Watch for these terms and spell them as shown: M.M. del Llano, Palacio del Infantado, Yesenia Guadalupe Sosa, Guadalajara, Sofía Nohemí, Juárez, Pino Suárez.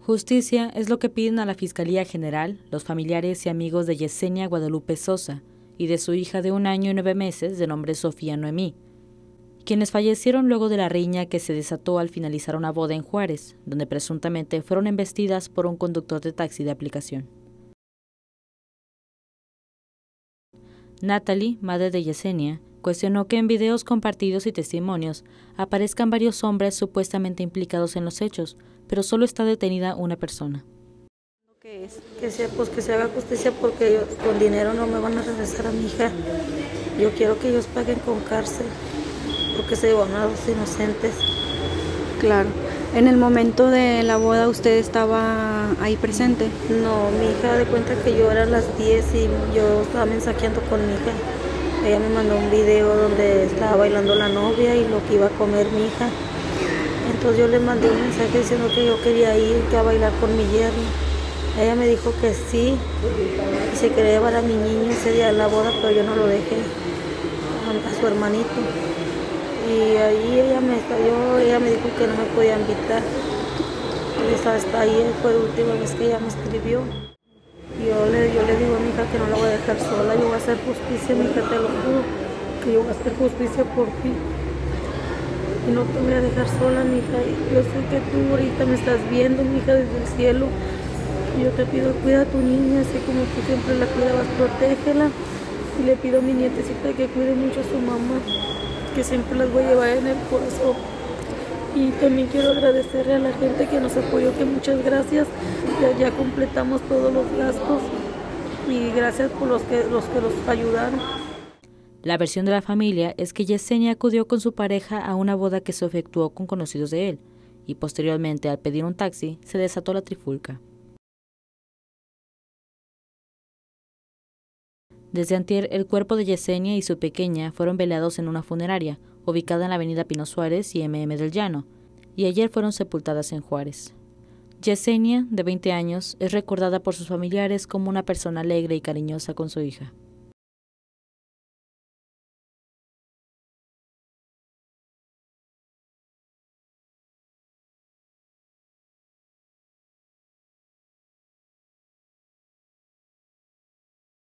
Justicia es lo que piden a la Fiscalía General los familiares y amigos de Yesenia Guadalupe Sosa y de su hija de 1 año y 9 meses de nombre Sofía Nohemí, quienes fallecieron luego de la riña que se desató al finalizar una boda en Juárez, donde presuntamente fueron embestidas por un conductor de taxi de aplicación. Natalie, madre de Yesenia, cuestionó que en videos compartidos y testimonios aparezcan varios hombres supuestamente implicados en los hechos, pero solo está detenida una persona. Que se haga justicia, porque yo, con dinero no me van a regresar a mi hija. Yo quiero que ellos paguen con cárcel, porque se llevan a los inocentes. Claro. ¿En el momento de la boda usted estaba ahí presente? No, mi hija de cuenta que yo era a las 10 y yo estaba mensajeando con mi hija. Ella me mandó un video donde estaba bailando la novia y lo que iba a comer mi hija. Entonces yo le mandé un mensaje diciendo que yo quería ir, que a bailar con mi yerno. Ella me dijo que sí, que se quería llevar a mi niño ese día de la boda, pero yo no lo dejé, a su hermanito. Y ahí ella me dijo que no me podía invitar. Hasta ahí fue la última vez que ella me escribió. Yo le digo a mi hija que no la voy a dejar sola, yo voy a hacer justicia, mi hija, te lo juro, que yo voy a hacer justicia por ti. Y no te voy a dejar sola, mi hija. Yo sé que tú ahorita me estás viendo, mi hija, desde el cielo. Yo te pido, cuida a tu niña, así como tú siempre la cuidabas, protégela. Y le pido a mi nietecita que cuide mucho a su mamá, que siempre las voy a llevar en el corazón. Y también quiero agradecerle a la gente que nos apoyó, que muchas gracias, ya completamos todos los gastos, y gracias por los que nos ayudaron. La versión de la familia es que Yesenia acudió con su pareja a una boda que se efectuó con conocidos de él, y posteriormente, al pedir un taxi, se desató la trifulca. Desde antier, el cuerpo de Yesenia y su pequeña fueron velados en una funeraria, ubicada en la avenida Pino Suárez y M.M. del Llano, y ayer fueron sepultadas en Juárez. Yesenia, de 20 años, es recordada por sus familiares como una persona alegre y cariñosa con su hija.